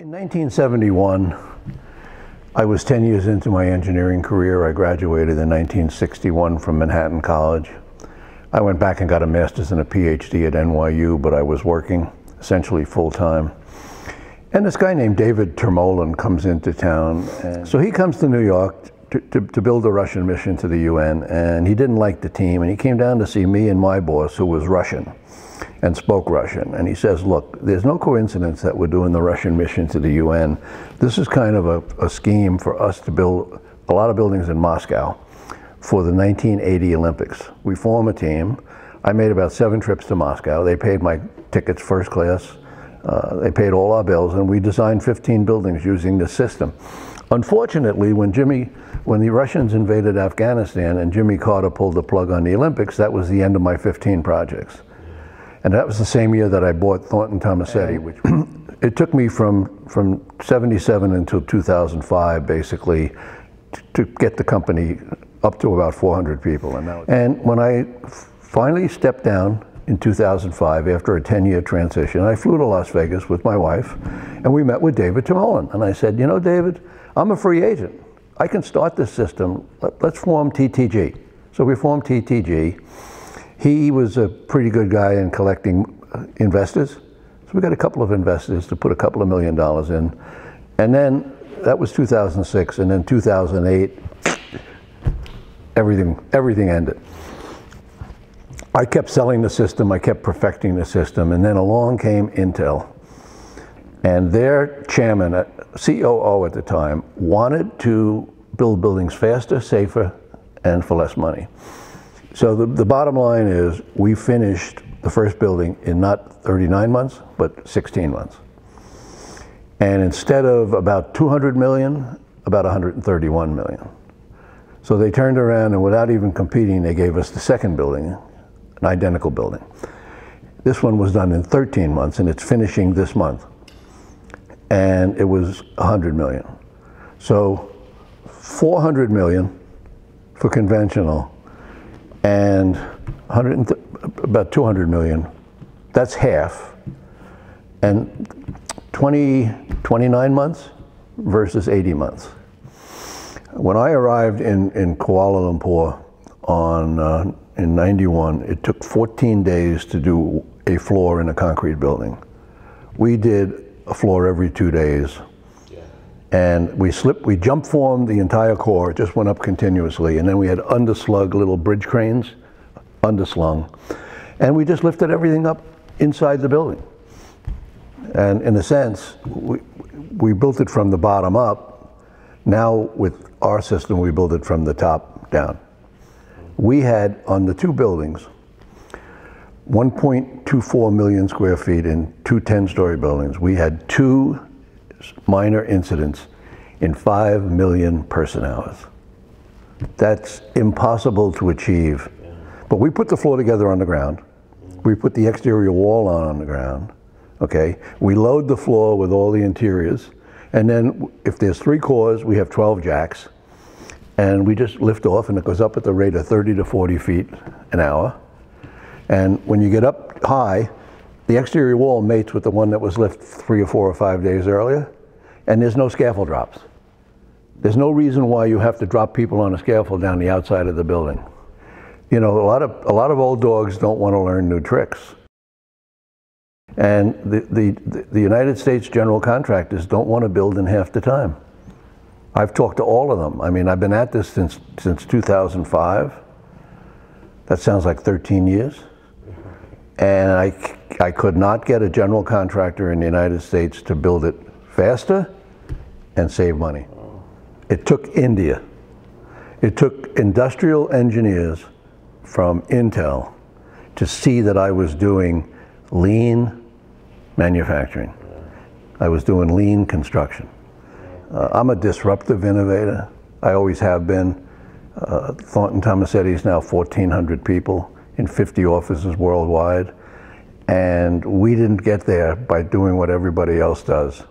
In 1971, I was 10 years into my engineering career. I graduated in 1961 from Manhattan College. I went back and got a master's and a PhD at NYU, but I was working essentially full-time. And this guy named David Termolan comes into town. And so he comes to New York to build a Russian mission to the UN, and he didn't like the team, and he came down to see me and my boss, who was Russian and spoke Russian. And he says, look, there's no coincidence that we're doing the Russian mission to the UN. This is kind of a scheme for us to build a lot of buildings in Moscow for the 1980 Olympics. We form a team. I made about 7 trips to Moscow. They paid my tickets first class. They paid all our bills, and we designed 15 buildings using this system. Unfortunately, when the Russians invaded Afghanistan and Jimmy Carter pulled the plug on the Olympics, that was the end of my 15 projects. And that was the same year that I bought Thornton Tomasetti, which it took me from 77 until 2005, basically, to get the company up to about 400 people. And now, and when I finally stepped down in 2005, after a 10-year transition, I flew to Las Vegas with my wife, and we met with David Termolan. And I said, you know, David, I'm a free agent. I can start this system. Let's form TTG. So we formed TTG. He was a pretty good guy in collecting investors. So we got a couple of investors to put a couple of $1 million in. And then that was 2006, and then 2008, everything ended. I kept selling the system, I kept perfecting the system, and then along came Intel. And their chairman, COO at the time, wanted to build buildings faster, safer, and for less money. So the bottom line is, we finished the first building in not 39 months, but 16 months. And instead of about 200 million, about 131 million. So they turned around, and without even competing, they gave us the second building, an identical building. This one was done in 13 months, and it's finishing this month. And it was 100 million. So 400 million for conventional, and about 200 million, that's half. And 29 months versus 80 months. When I arrived in Kuala Lumpur in 91, it took 14 days to do a floor in a concrete building. We did a floor every 2 days. Yeah. And we jump formed the entire core, it just went up continuously. And then we had underslung little bridge cranes, underslung. And we just lifted everything up inside the building. And in a sense, we built it from the bottom up. Now with our system, we build it from the top down. We had, on the 2 buildings, 1.24 million square feet in 2 10-story buildings. We had 2 minor incidents in 5 million person-hours. That's impossible to achieve. But we put the floor together on the ground. We put the exterior wall on the ground, okay? We load the floor with all the interiors. And then if there's 3 cores, we have 12 jacks. And we just lift off, and it goes up at the rate of 30 to 40 feet an hour. And when you get up high, the exterior wall mates with the one that was lifted 3 or 4 or 5 days earlier, and there's no scaffold drops. There's no reason why you have to drop people on a scaffold down the outside of the building. You know, a lot of old dogs don't want to learn new tricks. And the United States general contractors don't want to build in half the time. I've talked to all of them. I mean, I've been at this since 2005. That sounds like 13 years. And I could not get a general contractor in the United States to build it faster and save money. It took India. It took industrial engineers from Intel to see that I was doing lean manufacturing. I was doing lean construction. I'm a disruptive innovator. I always have been. Thornton Tomasetti is now 1,400 people in 50 offices worldwide. And we didn't get there by doing what everybody else does.